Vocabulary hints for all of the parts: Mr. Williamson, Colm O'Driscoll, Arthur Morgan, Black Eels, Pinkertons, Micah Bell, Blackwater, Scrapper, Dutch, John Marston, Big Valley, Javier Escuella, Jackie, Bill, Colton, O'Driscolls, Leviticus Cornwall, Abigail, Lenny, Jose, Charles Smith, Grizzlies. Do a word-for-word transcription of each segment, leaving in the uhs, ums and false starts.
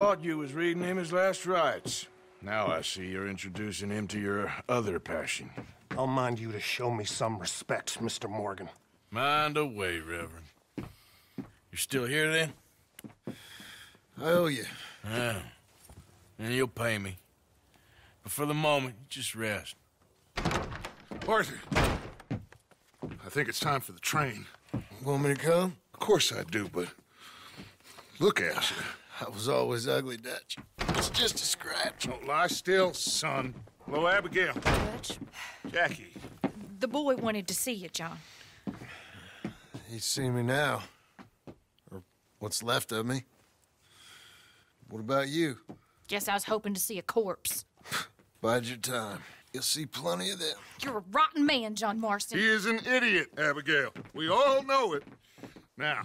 Thought you was reading him his last rites. Now I see you're introducing him to your other passion. I'll mind you to show me some respect, Mister Morgan. Mind away, Reverend. You're still here, then? I owe you. Ah. And you'll pay me. But for the moment, just rest. Arthur! I think it's time for the train. Want me to come? Of course I do, but... Look at you. I was always ugly, Dutch. It's just a scratch. Don't lie still, son. Hello, Abigail. Dutch. Jackie. The boy wanted to see you, John. He's seen me now. Or what's left of me. What about you? Guess I was hoping to see a corpse. Bide your time. You'll see plenty of them. You're a rotten man, John Marston. He is an idiot, Abigail. We all know it. Now,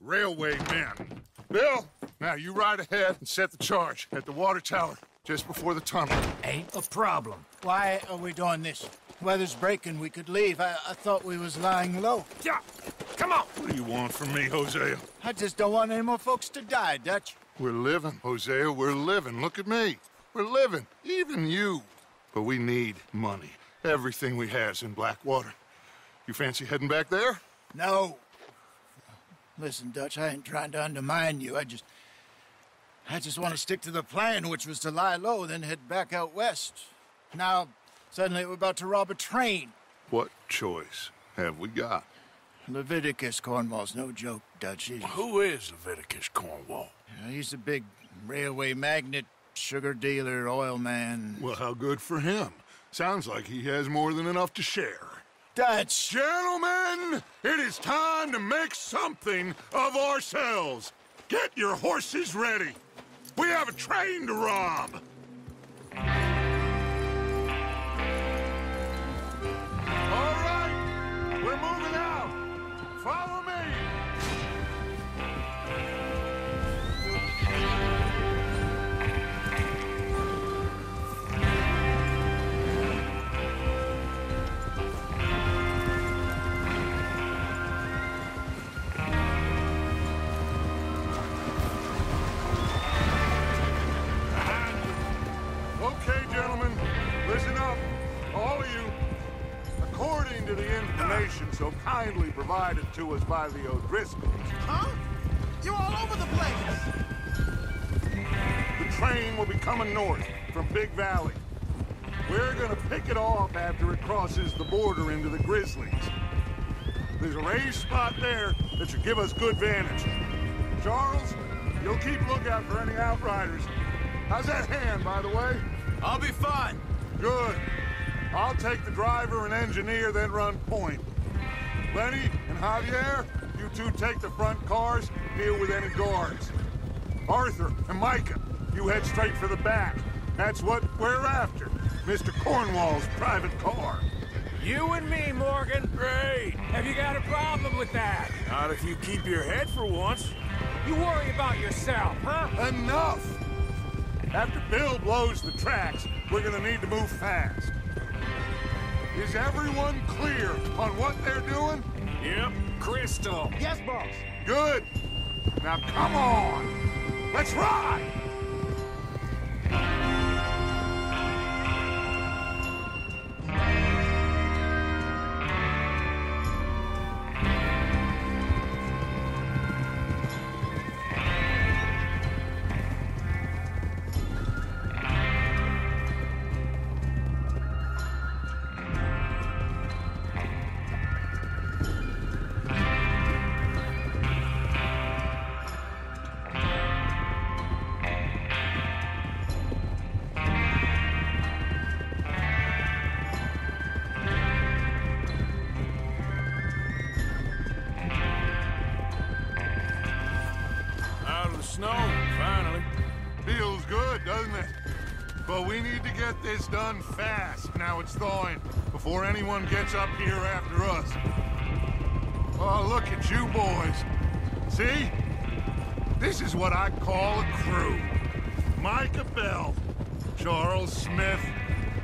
railway men. Bill, now you ride ahead and set the charge at the water tower just before the tunnel. Ain't a problem. Why are we doing this? Weather's breaking. We could leave. I, I thought we was lying low. Yeah, come on. What do you want from me, Jose? I just don't want any more folks to die, Dutch. We're living, Jose. We're living. Look at me. We're living. Even you. But we need money. Everything we has in Blackwater. You fancy heading back there? No. Listen, Dutch, I ain't trying to undermine you. I just... I just want to stick to the plan, which was to lie low, then head back out west. Now, suddenly we're about to rob a train. What choice have we got? Leviticus Cornwall's no joke, Dutch. He's... Who is Leviticus Cornwall? Yeah, he's a big railway magnate, sugar dealer, oil man. Well, how good for him. Sounds like he has more than enough to share. Dutch! Gentlemen, it is time to make something of ourselves. Get your horses ready. We have a train to rob. All right, we're moving out. Follow so kindly provided to us by the O'Driscolls. Huh? You're all over the place! The train will be coming north from Big Valley. We're gonna pick it off after it crosses the border into the Grizzlies. There's a raised spot there that should give us good vantage. Charles, you'll keep lookout for any outriders. How's that hand, by the way? I'll be fine. Good. I'll take the driver and engineer, then run point. Lenny and Javier, you two take the front cars, deal with any guards. Arthur and Micah, you head straight for the back. That's what we're after, Mister Cornwall's private car. You and me, Morgan. Great. Have you got a problem with that? Not if you keep your head for once. You worry about yourself, huh? Enough! After Bill blows the tracks, we're gonna need to move fast. Is everyone clear on what they're doing? Yep, crystal. Yes, boss. Good. Now, come on. Let's ride! It's done fast. Now it's thawing before anyone gets up here after us. Oh, look at you boys. See? This is what I call a crew. Micah Bell, Charles Smith,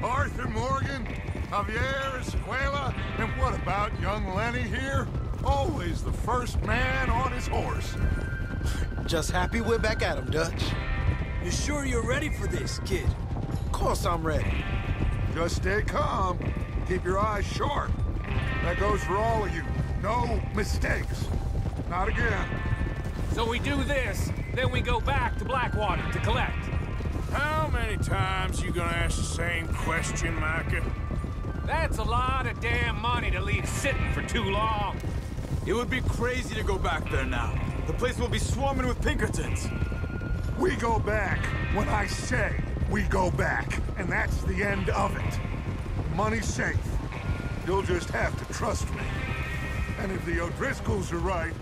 Arthur Morgan, Javier Escuella, and what about young Lenny here? Always the first man on his horse. Just happy we're back at 'em, Dutch. You sure you're ready for this, kid? Of course I'm ready. Just stay calm. Keep your eyes sharp. That goes for all of you. No mistakes. Not again. So we do this, then we go back to Blackwater to collect. How many times you gonna ask the same question, Micah? That's a lot of damn money to leave sitting for too long. It would be crazy to go back there now. The place will be swarming with Pinkertons. We go back when I say we go back, and that's the end of it. Money's safe. You'll just have to trust me. And if the O'Driscolls are right,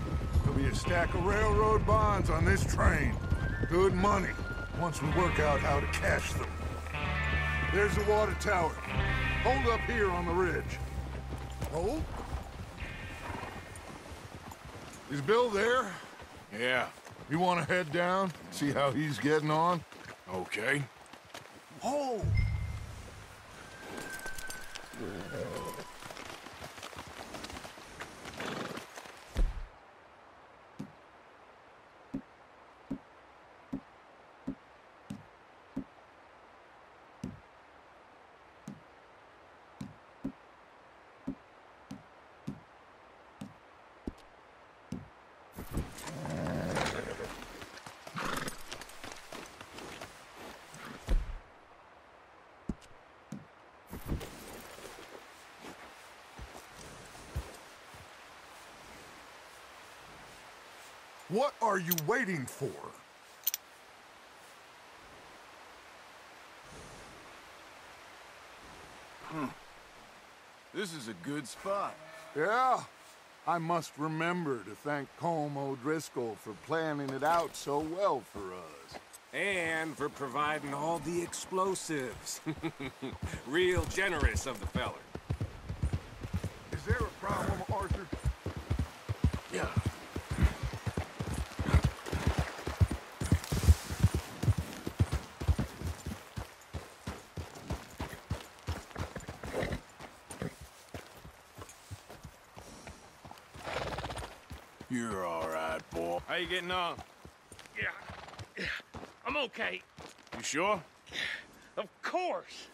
there'll be a stack of railroad bonds on this train. Good money, once we work out how to cash them. There's the water tower. Hold up here on the ridge. Hold? Is Bill there? Yeah. You want to head down, see how he's getting on? Okay. Oh! What are you waiting for? Hmm. This is a good spot. Yeah. I must remember to thank Colm O'Driscoll for planning it out so well for us. And for providing all the explosives. Real generous of the fella. Is there a problem, Arthur? Yeah. You're all right, boy. How you getting on? Yeah, yeah, I'm okay. You sure? Of course.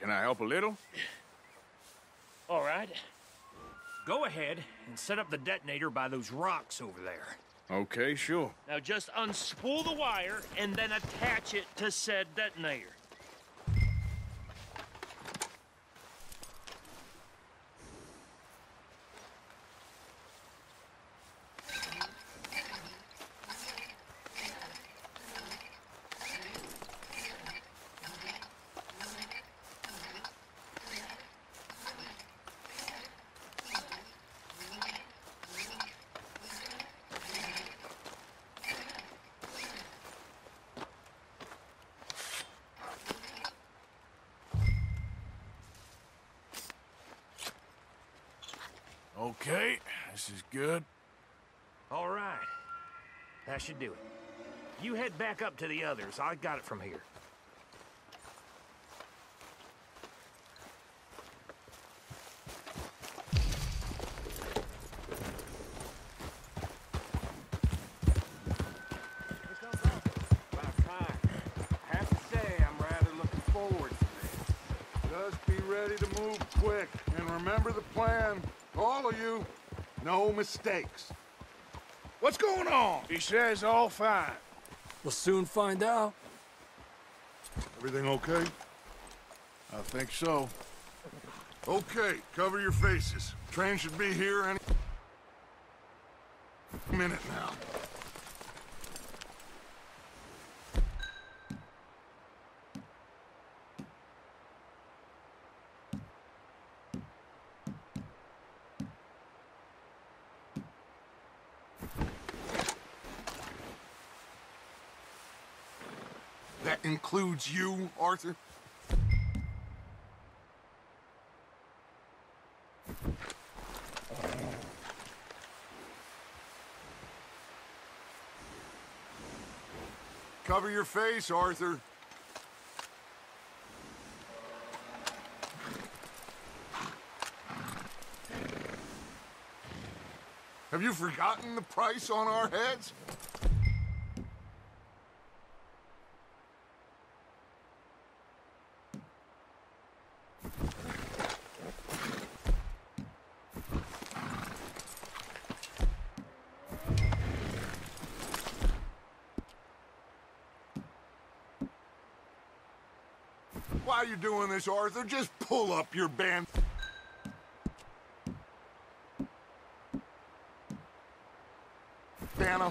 Can I help a little? All right. Go ahead and set up the detonator by those rocks over there. Okay, sure. Now just unspool the wire and then attach it to said detonator. Okay, this is good. All right. That should do it. You head back up to the others. I got it from here. I have to say, I'm rather looking forward to this. Just be ready to move quick, and remember the plan. All of you, no mistakes. What's going on? He says all fine. We'll soon find out. Everything okay? I think so. Okay, cover your faces. Train should be here any minute now. Includes you, Arthur? Cover your face, Arthur. Have you forgotten the price on our heads? While you're doing this, Arthur, just pull up your band. Banner.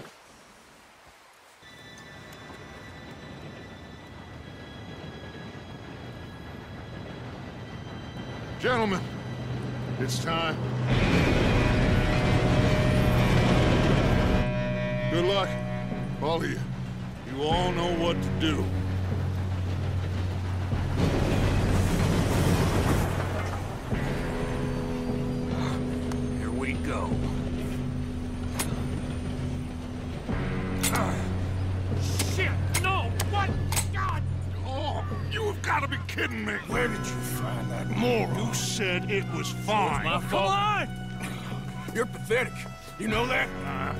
Gentlemen, it's time. Good luck, all of you. You all know what to do. Here we go. Uh, shit, no, what? God! Oh, you've got to be kidding me. Where did you find that moron? You said it was fine. It was my fault. Come on! You're pathetic. You know that? Uh,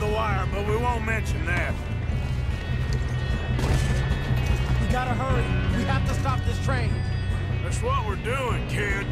the wire, but we won't mention that. We gotta hurry. We have to stop this train. That's what we're doing, kid.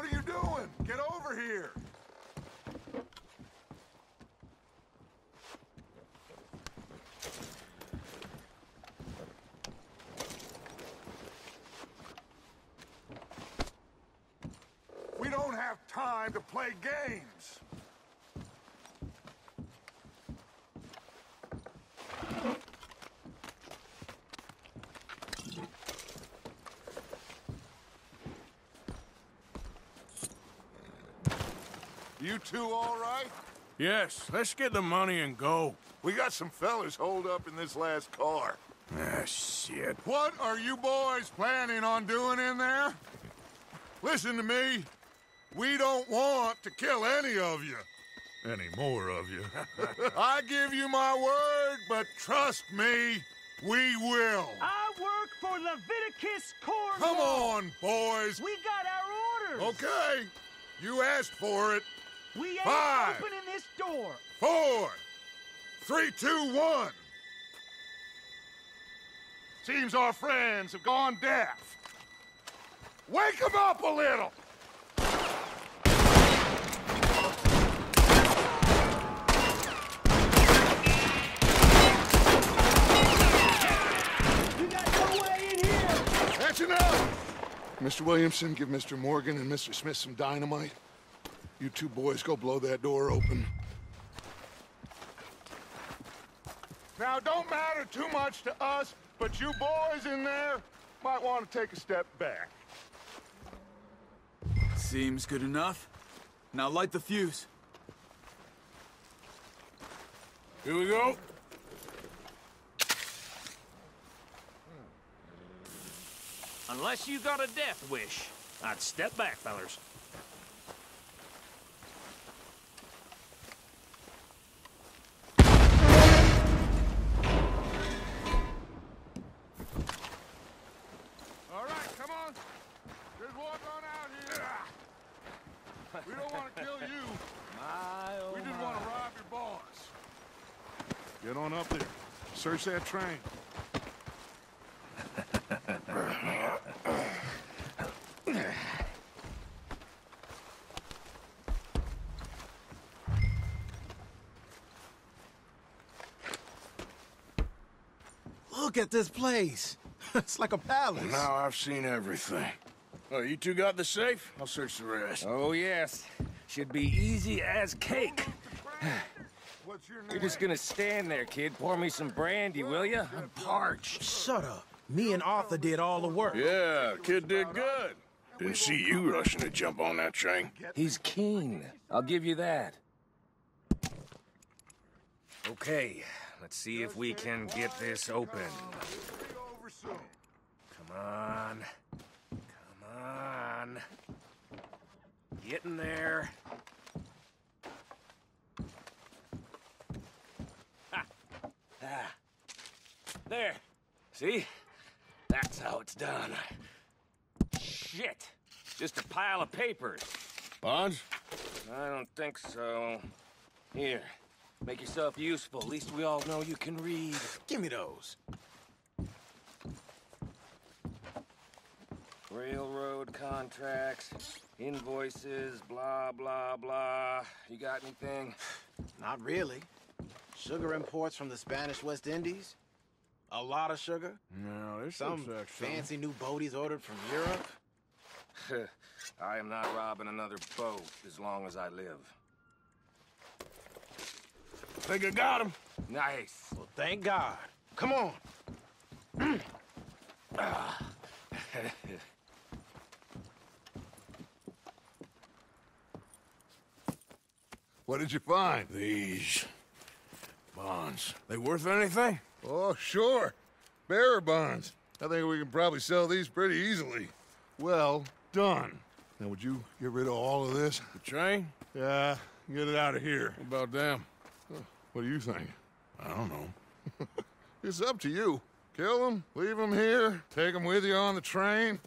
What are you doing? Get over here! We don't have time to play games! You two all right? Yes, let's get the money and go. We got some fellas holed up in this last car. Ah, shit. What are you boys planning on doing in there? Listen to me. We don't want to kill any of you. Any more of you. I give you my word, but trust me, we will. I work for Leviticus Cornwall. Come on, boys. We got our orders. Okay. You asked for it. We ain't Five, opening this door. Four, three, two, one. Seems our friends have gone deaf. Wake them up a little. You got no way in here. That's enough. Mister Williamson, give Mister Morgan and Mister Smith some dynamite. You two boys, go blow that door open. Now, don't matter too much to us, but you boys in there might want to take a step back. Seems good enough. Now light the fuse. Here we go. Unless you got a death wish, I'd step back, fellas. We don't want to kill you. My, oh we just want to rob your boss. Get on up there. Search that train. Look at this place. It's like a palace. Now I've seen everything. Oh, you two got the safe? I'll search the rest. Oh, yes. Should be easy as cake. What's your name? You're just gonna stand there, kid. Pour me some brandy, will ya? I'm parched. Shut up. Me and Arthur did all the work. Yeah, kid did good. Didn't see you rushing to jump on that train. He's keen. I'll give you that. Okay, let's see if we can get this open. Come on. On. Get in there. Ha. Ah. There. See? That's how it's done. Shit. Just a pile of papers. Bonds? I don't think so. Here. Make yourself useful. At least we all know you can read. Give me those. Railroad contracts, invoices, blah, blah, blah. You got anything? Not really. Sugar imports from the Spanish West Indies. A lot of sugar. No, there's some fancy new boaties ordered from Europe. I am not robbing another boat as long as I live. Think I got him. Nice. Well, thank God. Come on. ah. What did you find? These bonds. They worth anything? Oh, sure. Bearer bonds. I think we can probably sell these pretty easily. Well done. Now, would you get rid of all of this? The train? Yeah, get it out of here. What about them? What do you think? I don't know. It's up to you. Kill them, leave them here, take them with you on the train.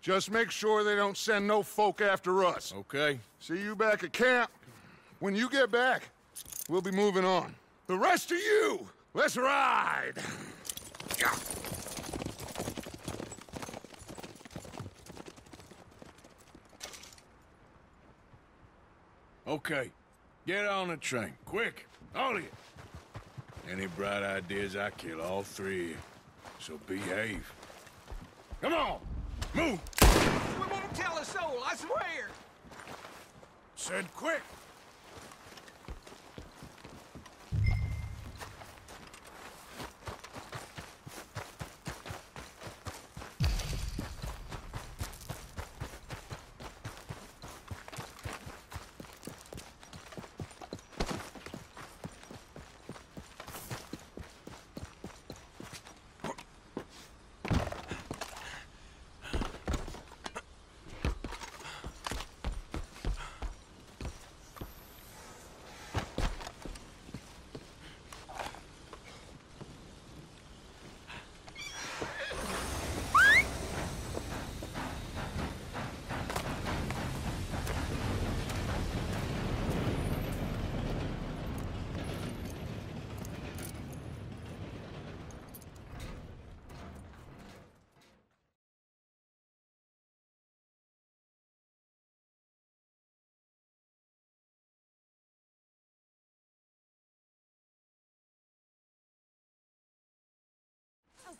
Just make sure they don't send no folk after us. Okay. See you back at camp. When you get back, we'll be moving on. The rest of you, let's ride. Yeah. Okay, get on the train, quick, all of you. Any bright ideas, I kill all three, so behave. Come on, move! We won't tell a soul, I swear! Said quick!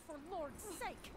For Lord's sake!